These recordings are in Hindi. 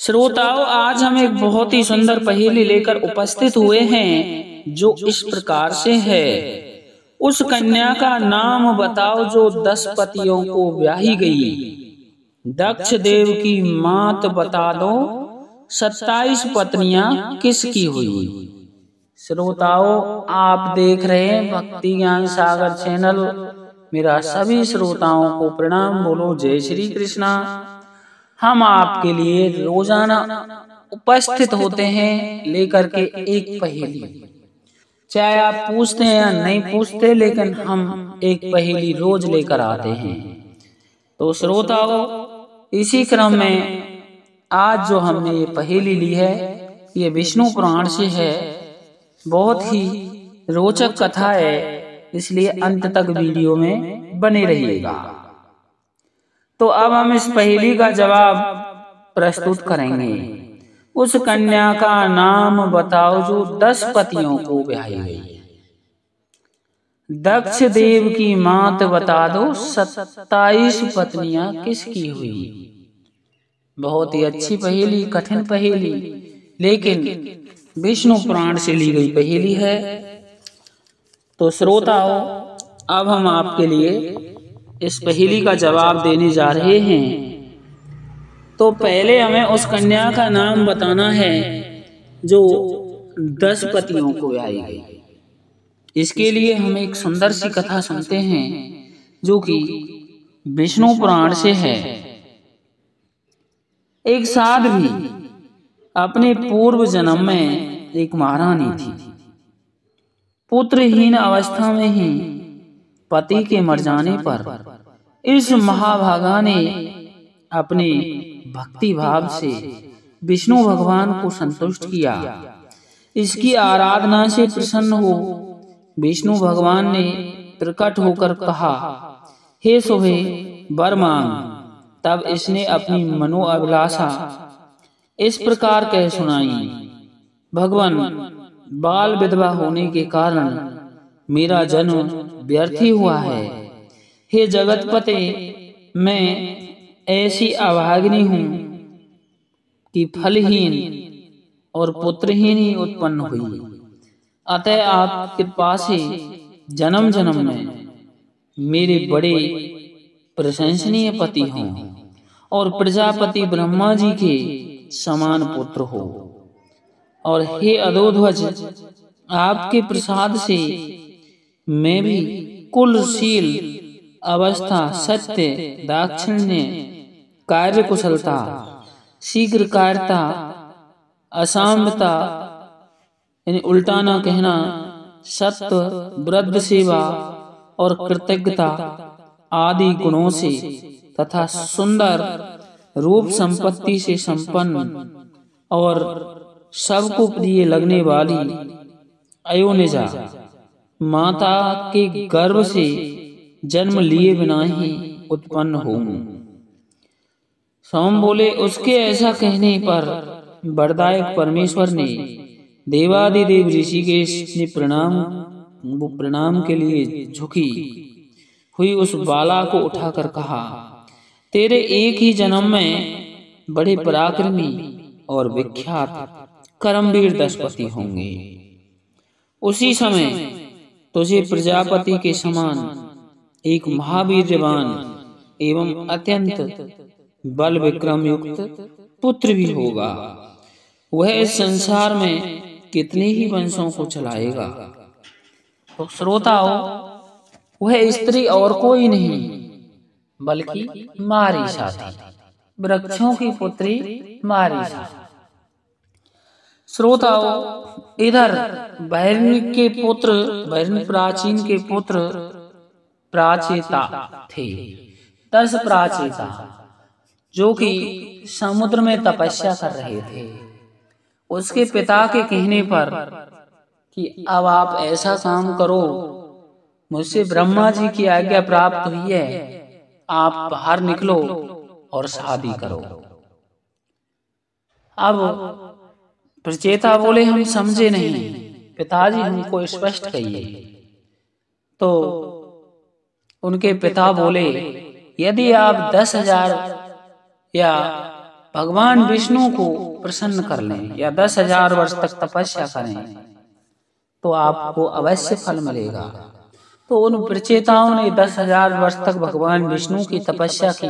श्रोताओं, आज हम एक बहुत ही सुंदर पहेली लेकर उपस्थित हुए हैं जो इस प्रकार से है। उस कन्या का नाम बताओ जो 10 पतियों को ब्याही गई। दक्ष देव की मात बता दो 27 पत्नियां किसकी हुई। श्रोताओं, आप देख रहे हैं भक्ति ज्ञान सागर चैनल। मेरा सभी श्रोताओं को प्रणाम। बोलो जय श्री कृष्णा। हम आपके लिए रोजाना उपस्थित होते हैं लेकर के एक पहेली। चाहे आप पूछते हैं या नहीं पूछते, लेकिन हम एक पहेली रोज लेकर आते हैं। तो श्रोताओं, इसी क्रम में आज जो हमने ये पहेली ली है, ये विष्णु पुराण से है। बहुत ही रोचक कथा है, इसलिए अंत तक वीडियो में बने रहिएगा। तो अब हम इस पहेली का जवाब प्रस्तुत करेंगे। उस कन्या का नाम बताओ जो 10 पतियों को ब्याही गई। दक्ष देव की मात बता दो 27 पत्नियां किसकी हुई। बहुत ही अच्छी पहेली, कठिन पहेली, लेकिन विष्णु पुराण से ली गई पहेली है। तो श्रोताओं, अब हम आपके लिए इस पहेली का जवाब देने जा रहे हैं। तो पहले हमें उस कन्या का नाम बताना है जो 10 पतियों को ब्याही गई। इसके लिए हम एक सुंदर सी कथा सुनते हैं जो कि विष्णु पुराण से है। एक साध्वी अपने पूर्व जन्म में एक महारानी थी। पुत्रहीन अवस्था में ही पति के मर जाने पर इस महाभागा ने अपने भक्ति भाव से विष्णु भगवान को संतुष्ट किया। इसकी आराधना से प्रसन्न हो विष्णु भगवान ने प्रकट होकर कहा, हे सुभे, वर मांग। तब इसने अपनी मनोअभिलाषा इस प्रकार कह सुनाई, भगवान, बाल विधवा होने के कारण मेरा जन्म व्यर्थ ही हुआ है। हे जगतपते, मैं ऐसी अभागिनी हूँ कि फलहीन और पुत्रहीन ही उत्पन्न हुई। अतः आप कृपा से जन्म जन्म में मेरे बड़े प्रशंसनीय पति हों और प्रजापति ब्रह्मा जी के समान पुत्र हो। और हे अधोध्वज, आपके प्रसाद से मैं भी कुलशील अवस्था, सत्य, दाक्षिण्य, कार्य कुशलता, शीघ्रकारिता, असाम्यता यानी उल्टा ना कहना, सत्व, वृद्ध सेवा और कृतज्ञता आदि गुणों से तथा सुंदर रूप संपत्ति से संपन्न और सबको प्रिय लगने वाली अयोनिजा माता के गर्भ से जन्म लिए बिना ही उत्पन्न हूँ। सोम बोले, उसके ऐसा कहने पर वरदायक परमेश्वर ने देवादिदेव ऋषिकेश ने प्रणाम के लिए झुकी हुई उस बाला को उठाकर कहा, तेरे एक ही जन्म में बड़े पराक्रमी और विख्यात कर्मवीर 10 पति होंगे। उसी समय तुझे प्रजापति के समान एक महावीरवान एवं अत्यंत बल विक्रम युक्त पुत्र भी होगा। वह इस संसार में कितने ही वंशों को चलाएगा। तो श्रोताओं, वह स्त्री और कोई नहीं बल्कि मारिशा थी, वृक्षों की पुत्री मारिशा। श्रोताओं, इधर प्राचीन के पुत्र प्राचेता थे, 10 प्राचेता, जो कि समुद्र में तपस्या कर रहे थे। उसके पिता के कहने पर कि अब आप ऐसा काम करो, मुझसे ब्रह्मा जी की आज्ञा प्राप्त हुई है, आप बाहर निकलो और शादी करो। अब प्रचेता बोले, हम समझे नहीं पिताजी, हमको स्पष्ट कहिए। तो उनके पिता बोले, यदि आप 10,000 या भगवान विष्णु को प्रसन्न कर लें या 10,000 वर्ष तक तपस्या करें तो आपको अवश्य फल मिलेगा। तो उन प्रचेताओं ने 10,000 वर्ष तक भगवान विष्णु की तपस्या की।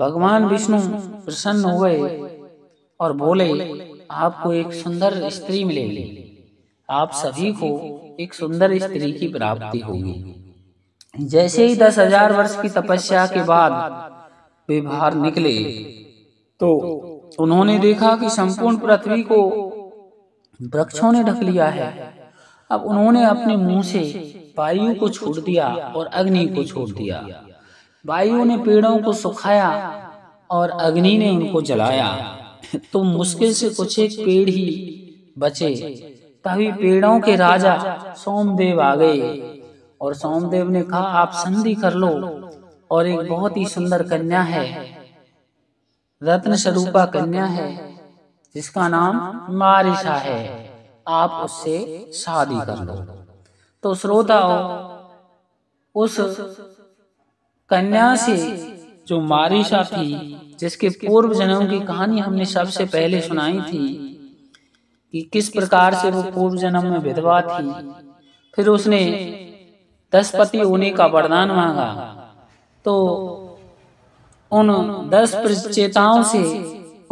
भगवान विष्णु प्रसन्न हुए और बोले, आपको एक सुंदर स्त्री मिलेगी, आप सभी को एक सुंदर स्त्री की प्राप्ति होगी। जैसे ही 10,000 वर्ष की तपस्या के बाद वे बाहर निकले तो उन्होंने देखा कि संपूर्ण पृथ्वी को वृक्षों ने ढक लिया है। अब उन्होंने अपने मुंह से वायु को छोड़ दिया और अग्नि को छोड़ दिया। वायु ने पेड़ों को सुखाया और अग्नि ने उनको जलाया, तो मुश्किल से कुछ एक पेड़ ही बचे। तभी पेड़ों के राजा सोमदेव आ गए और सोमदेव ने कहा, आप संधि कर लो और एक बहुत ही सुंदर कन्या है, रत्न स्वरूपा कन्या है, जिसका नाम मारिशा है, आप उससे शादी कर लो। तो श्रोताओं, उस कन्या से जो मारिशा थी, जिसके पूर्व जन्म की कहानी हमने सबसे पहले सुनाई थी कि किस प्रकार से वो पूर्व जन्म में विधवा थी, फिर उसने 10 पति होने का वरदान मांगा। तो उन 10 प्रचेताओं से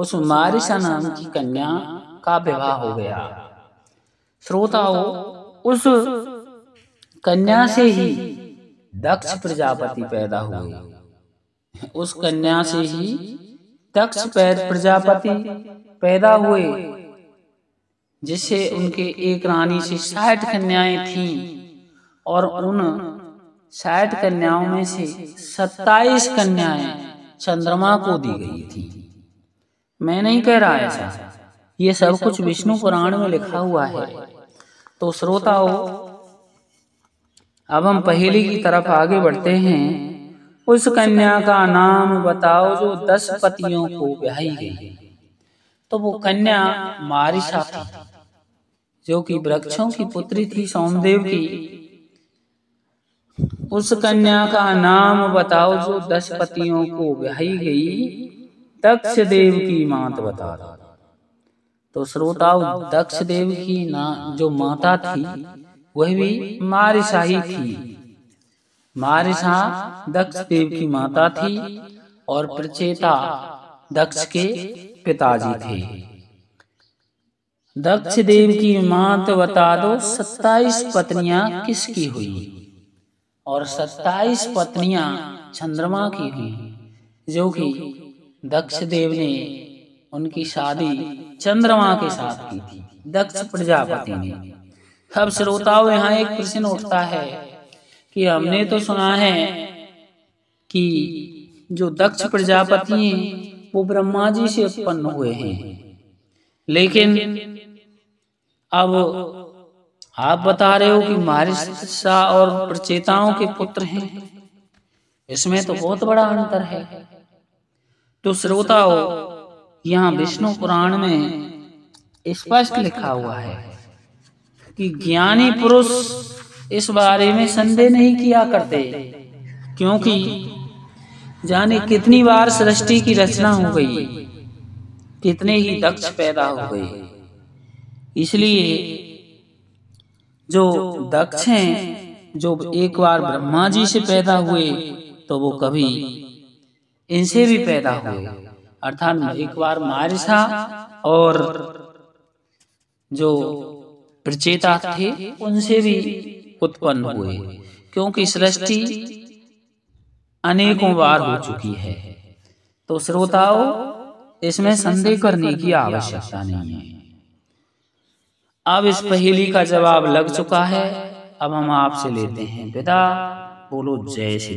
उस मारिशा नाम की कन्या का विवाह हो गया। श्रोताओं, उस कन्या से ही दक्ष प्रजापति पैदा हुए। उस कन्या से ही दक्ष प्रजापति पैदा हुए, जिससे उनके एक रानी से 60 कन्याएं थीं और उन 60 कन्याओं में से 27 कन्याएं चंद्रमा को दी गई थी। मैं नहीं कह रहा ऐसा, ये सब कुछ विष्णु पुराण में लिखा हुआ है। तो श्रोताओं, अब हम पहेली की तरफ आगे बढ़ते हैं। उस कन्या का नाम बताओ जो 10 पतियों को ब्याही गई। तो वो कन्या मारिशा थी, जो कि वृक्षों की पुत्री थी सोमदेव की। उस कन्या का नाम बताओ जो 10 पतियों को ब्याही गई, दक्ष देव की माता बता दो। तो श्रोताओं, दक्ष देव की जो माता थी वह भी मारिशा ही थी। मारिशा दक्ष देव की माता थी और प्रचेता दक्ष के पिताजी थे। दक्ष देव की माता बता दो 27 पत्नियां किसकी हुई और 27 पत्नियां चंद्रमा की हुई, जो कि दक्ष देव ने उनकी शादी चंद्रमा के साथ की थी, दक्ष प्रजापति ने। अब श्रोताओं, यहाँ एक प्रश्न उठता है कि हमने तो सुना है कि जो दक्ष प्रजापति हैं वो ब्रह्मा जी से उत्पन्न हुए हैं, लेकिन अब आप बता रहे हो कि मारिशा और प्रचेताओं के पुत्र हैं। इसमें तो बहुत बड़ा अंतर है। तो श्रोताओं, यहाँ विष्णु पुराण में स्पष्ट लिखा हुआ है कि ज्ञानी पुरुष इस बारे में संदेह नहीं किया करते, क्योंकि जाने कितनी बार सृष्टि की रचना हो गई, कितने ही दक्ष पैदा हो गए। इसलिए जो दक्ष हैं, जो एक बार ब्रह्मा जी से पैदा हुए तो वो कभी इनसे भी पैदा हुए, अर्थात एक बार मारिशा और जो प्रचेता थे उनसे भी उत्पन्न हुए, क्योंकि सृष्टि अनेकों बार हो चुकी है। तो श्रोताओं, इसमें संदेह करने की आवश्यकता नहीं है। अब इस पहेली का जवाब लग चुका है। अब हम आपसे लेते हैं विदा। बोलो जय श्री।